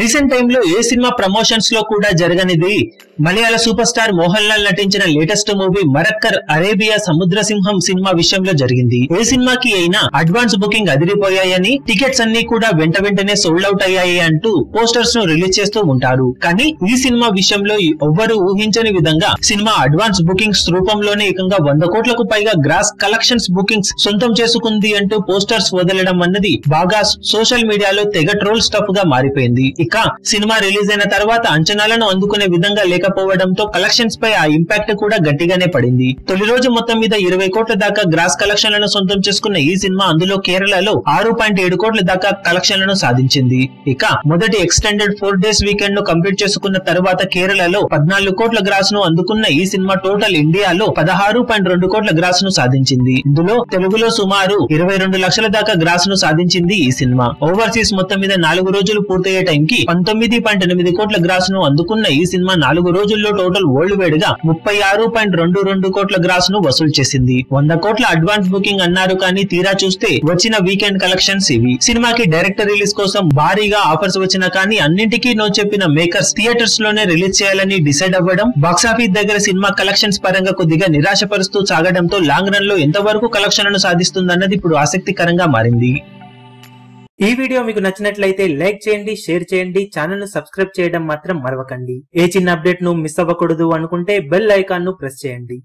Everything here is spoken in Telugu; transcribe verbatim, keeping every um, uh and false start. రీసెంట్ టైమ్ లో ఏ సినిమా ప్రమోషన్స్ లో కూడా జరగనిది మలయాళ సూపర్ స్టార్ మోహన్ లాల్ నటించిన లేటెస్ట్ మూవీ మరక్కర్ అరేబియా సముద్ర సింహం సినిమా విషయంలో జరిగింది. ఏ సినిమాకి అయినా అడ్వాన్స్ బుకింగ్ అదిరిపోయాయని, టికెట్స్ అన్ని కూడా వెంట వెంటనే సోల్డ్ అవుట్ అయ్యాయి అంటూ పోస్టర్స్ ను రిలీజ్ చేస్తూ ఉంటారు. కానీ ఈ సినిమా విషయంలో ఎవ్వరూ ఊహించని విధంగా సినిమా అడ్వాన్స్ బుకింగ్స్ రూపంలోనే ఏకంగా వంద కోట్లకు పైగా గ్రాస్ కలెక్షన్స్ బుకింగ్స్ సొంతం చేసుకుంది అంటూ పోస్టర్స్ వదలడం అన్నది బాగా సోషల్ మీడియాలో తెగ ట్రోల్ స్టఫ్ గా మారిపోయింది. ఇక సినిమా రిలీజ్ అయిన తర్వాత అంచనాలను అందుకునే విధంగా లేకపోవడంతో కలెక్షన్స్ పై ఆ ఇంపాక్ట్ కూడా గట్టిగానే పడింది. తొలి రోజు మొత్తం మీద ఇరవై కోట్ల దాకా గ్రాస్ కలెక్షన్లను సొంతం చేసుకున్న ఈ సినిమా అందులో కేరళలో ఆరు పాయింట్ ఏడు కోట్ల దాకా కలెక్షన్లను సాధించింది. ఇక మొదటి ఎక్స్టెండెడ్ ఫోర్ డేస్ వీకెండ్ ను కంప్లీట్ చేసుకున్న తర్వాత కేరళలో పద్నాలుగు కోట్ల గ్రాస్ ను అందుకున్న ఈ సినిమా టోటల్ ఇండియాలో పదహారు పాయింట్ రెండు కోట్ల గ్రాస్ ను సాధించింది. ఇందులో తెలుగులో సుమారు ఇరవై రెండు లక్షల దాకా గ్రాస్ ను సాధించింది ఈ సినిమా. ఓవర్సీస్ మొత్తం మీద నాలుగు రోజులు పూర్తయ్యే టైం పంతొమ్మిది పాయింట్ ఎనిమిది కోట్ల గ్రాస్ ను అందుకున్న ఈ సినిమా నాలుగు రోజుల్లో టోటల్ వరల్డ్ వైడ్ గా ముప్పై ఆరు పాయింట్ రెండు రెండు కోట్ల గ్రాస్ ను వసూలు చేసింది. వంద కోట్ల అడ్వాన్స్ బుకింగ్ అన్నారు, కానీ తీరా చూస్తే వచ్చిన వీకెండ్ కలెక్షన్స్ ఇవి. సినిమాకి డైరెక్ట్ రిలీజ్ కోసం భారీగా ఆఫర్స్ వచ్చినా కానీ అన్నింటికీ నో చెప్పిన మేకర్స్ థియేటర్స్ లోనే రిలీజ్ చేయాలని డిసైడ్ అవ్వడం బాక్సాఫీస్ దగ్గర సినిమా కలెక్షన్స్ పరంగా కొద్దిగా నిరాశపరుస్తూ సాగడంతో లాంగ్ రన్ లో ఎంతవరకు కలెక్షన్లను సాధిస్తుందన్నది ఇప్పుడు ఆసక్తికరంగా మారింది. ఈ వీడియో మీకు నచ్చినట్లయితే లైక్ చేయండి, షేర్ చేయండి, ఛానల్ ను సబ్స్క్రైబ్ చేయడం మాత్రం మరవకండి. ఏ చిన్న అప్డేట్ ను మిస్ అవ్వకూడదు అనుకుంటే బెల్ ఐకాన్ ను ప్రెస్ చేయండి.